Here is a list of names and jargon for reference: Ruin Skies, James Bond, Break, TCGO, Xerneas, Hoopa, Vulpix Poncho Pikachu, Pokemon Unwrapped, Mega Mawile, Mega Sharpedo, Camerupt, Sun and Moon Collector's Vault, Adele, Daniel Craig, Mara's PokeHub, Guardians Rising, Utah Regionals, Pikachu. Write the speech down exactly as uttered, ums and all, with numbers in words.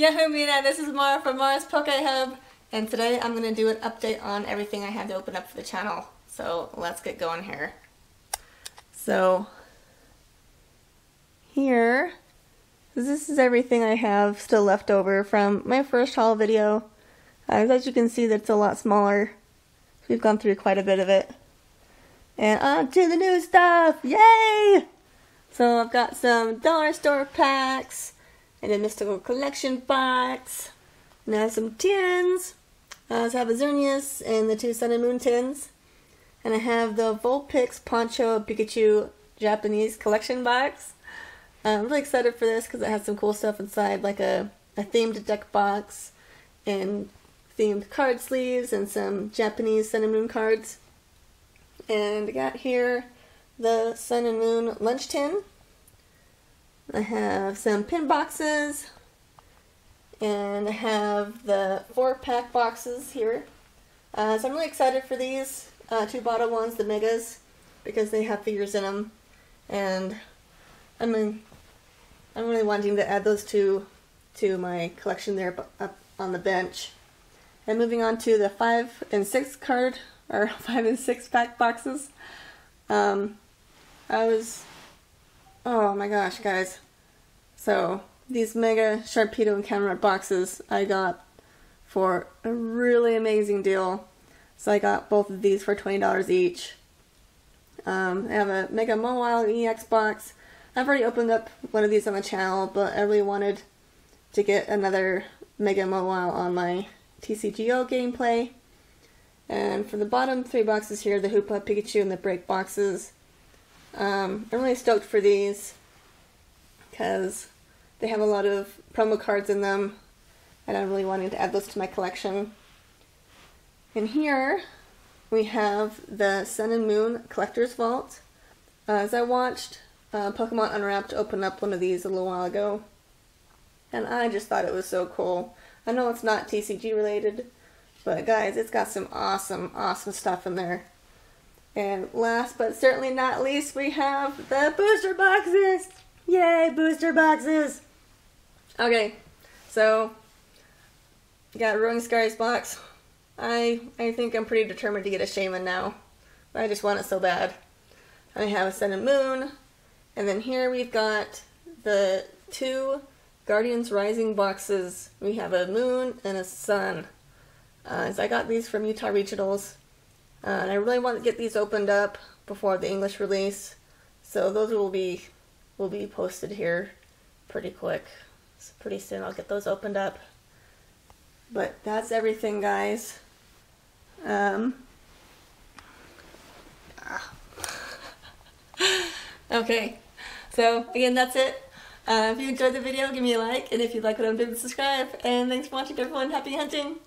Yahoo Mina, this is Mara from Mara's PokeHub, and today I'm going to do an update on everything I had to open up for the channel. So let's get going here. So here, this is everything I have still left over from my first haul video. As, as you can see, that's a lot smaller. We've gone through quite a bit of it. And on to the new stuff! Yay! So I've got some dollar store packs, and a mystical collection box, and I have some tins. I also have a Xerneas and the two Sun and Moon tins, and I have the Vulpix Poncho Pikachu Japanese collection box. I'm really excited for this because it has some cool stuff inside, like a, a themed deck box, and themed card sleeves, and some Japanese Sun and Moon cards. And I got here the Sun and Moon lunch tin. I have some pin boxes, and I have the four pack boxes here. Uh, so I'm really excited for these uh, two bottle ones, the Megas, because they have figures in them, and I mean, I'm really wanting to add those two to my collection there up on the bench. And moving on to the five and six card or five and six pack boxes, um, I was. Oh my gosh, guys. So, these Mega Sharpedo and Camerupt boxes I got for a really amazing deal. So I got both of these for twenty dollars each. Um, I have a Mega Mawile E X box. I've already opened up one of these on the channel, but I really wanted to get another Mega Mawile on my T C G O gameplay. And from the bottom three boxes here, the Hoopa, Pikachu, and the Break boxes. Um, I'm really stoked for these because they have a lot of promo cards in them, and I'm really wanting to add those to my collection. And here we have the Sun and Moon Collector's Vault. Uh, as I watched uh, Pokemon Unwrapped open up one of these a little while ago, and I just thought it was so cool. I know it's not T C G related, but guys, it's got some awesome, awesome stuff in there. And last but certainly not least, we have the booster boxes! Yay, booster boxes! Okay, so you got Ruin Skies box. I I think I'm pretty determined to get a Shaman now, but I just want it so bad. I have a Sun and Moon, and then here we've got the two Guardians Rising boxes. We have a Moon and a Sun. Uh, so I got these from Utah Regionals. Uh, and I really want to get these opened up before the English release, so those will be will be posted here pretty quick. So pretty soon I'll get those opened up. But that's everything, guys. Um. Ah. Okay, so again, that's it. Uh, if you enjoyed the video, give me a like, and if you like what I'm doing, subscribe. And thanks for watching, everyone. Happy hunting!